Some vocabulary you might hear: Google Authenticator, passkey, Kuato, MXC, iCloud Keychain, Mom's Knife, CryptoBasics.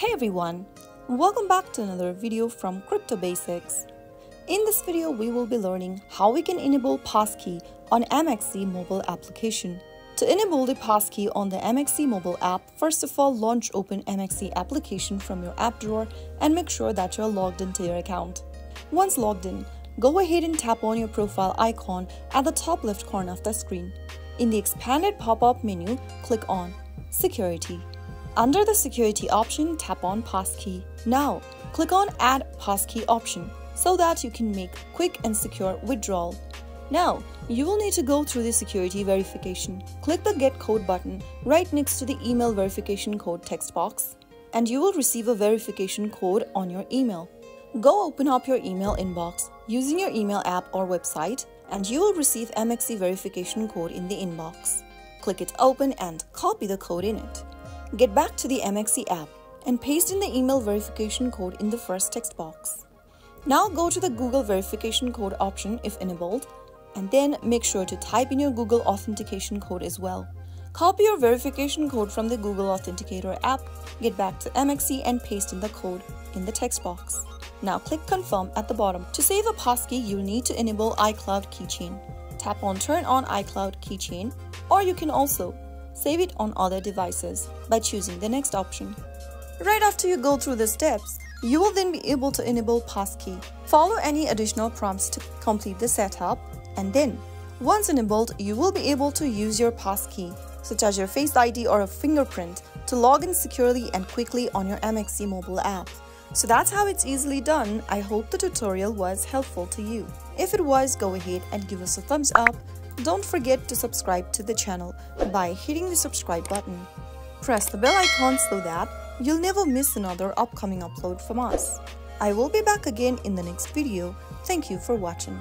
Hey everyone, welcome back to another video from CryptoBasics. In this video, we will be learning how we can enable passkey on MXC mobile application. To enable the passkey on the MXC mobile app, first of all, launch open MXC application from your app drawer and make sure that you are logged into your account. Once logged in, go ahead and tap on your profile icon at the top left corner of the screen. In the expanded pop-up menu, click on Security. Under the security option, tap on passkey. Now, click on Add passkey option so that you can make quick and secure withdrawal. Now, you will need to go through the security verification. Click the Get Code button right next to the Email Verification Code text box, and you will receive a verification code on your email. Go open up your email inbox using your email app or website, and you will receive MXC verification code in the inbox. Click it open and copy the code in it. Get back to the MXC app and paste in the email verification code in the first text box. Now go to the Google verification code option if enabled, and then make sure to type in your Google authentication code as well. Copy your verification code from the Google Authenticator app, get back to MXC and paste in the code in the text box. Now click Confirm at the bottom. To save a passkey, you'll need to enable iCloud Keychain. Tap on Turn on iCloud Keychain, or you can also save it on other devices by choosing the next option. Right after you go through the steps, you will then be able to enable passkey. Follow any additional prompts to complete the setup, and then, once enabled, you will be able to use your passkey, such as your Face ID or a fingerprint, to log in securely and quickly on your MXC mobile app. So that's how it's easily done. I hope the tutorial was helpful to you. If it was, go ahead and give us a thumbs up. Don't forget to subscribe to the channel by hitting the subscribe button. Press the bell icon so that you'll never miss another upcoming upload from us. I will be back again in the next video. Thank you for watching.